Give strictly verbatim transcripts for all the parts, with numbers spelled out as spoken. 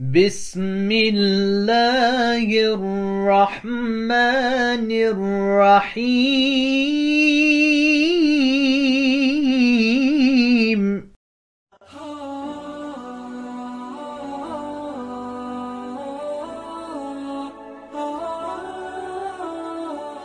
Bismillahir Rahmanir Rahim.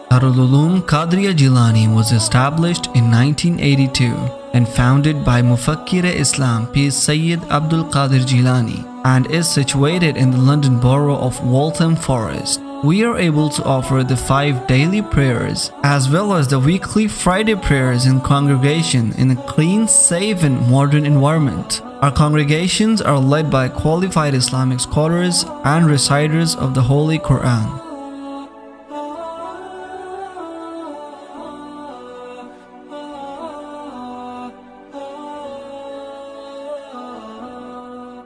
Darul Uloom Qadria Jilani was established in nineteen eighty-two and founded by Mufakkir-E-Islam Pir Sayyid Abdul Qadir Jilani and is situated in the London borough of Waltham Forest. We are able to offer the five daily prayers as well as the weekly Friday prayers in congregation in a clean, safe and modern environment. Our congregations are led by qualified Islamic scholars and reciters of the Holy Quran.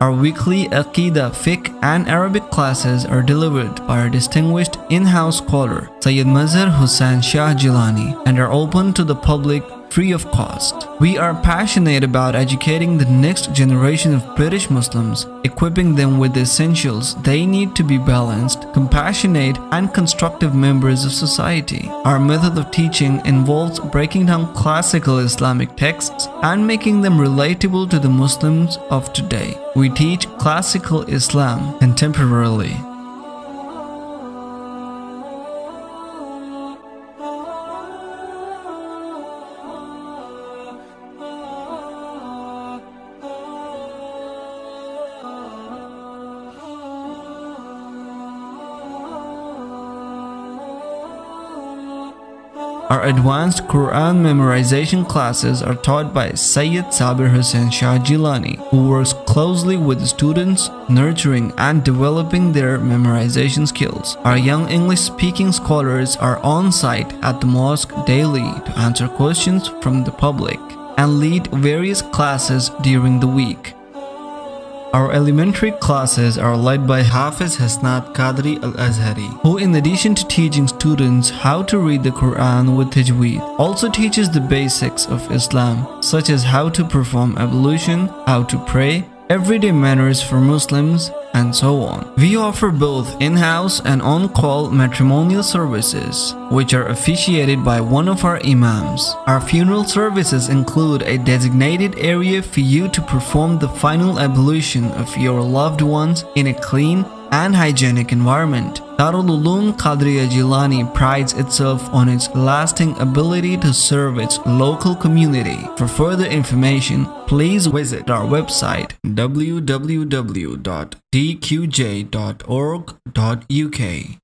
Our weekly Aqeedah, Fiqh and Arabic classes are delivered by our distinguished in-house scholar Sayyid Mazhar Hussain Shah Jilani and are open to the public free of cost. We are passionate about educating the next generation of British Muslims, equipping them with the essentials they need to be balanced, compassionate and constructive members of society. Our method of teaching involves breaking down classical Islamic texts and making them relatable to the Muslims of today. We teach classical Islam contemporarily. Our advanced Quran memorization classes are taught by Sayyid Sabir Hussain Shah Jilani, who works closely with the students, nurturing and developing their memorization skills. Our young English-speaking scholars are on-site at the mosque daily to answer questions from the public and lead various classes during the week. Our elementary classes are led by Hafiz Hasnat Qadri al-Azhari, who in addition to teaching students how to read the Quran with tajweed, also teaches the basics of Islam, such as how to perform ablution, how to pray, everyday manners for Muslims, and so on. We offer both in-house and on-call matrimonial services, which are officiated by one of our imams. Our funeral services include a designated area for you to perform the final ablution of your loved ones in a clean and hygienic environment. Darul Uloom Qadria Jilani prides itself on its lasting ability to serve its local community. For further information, please visit our website w w w dot d q j dot org dot u k.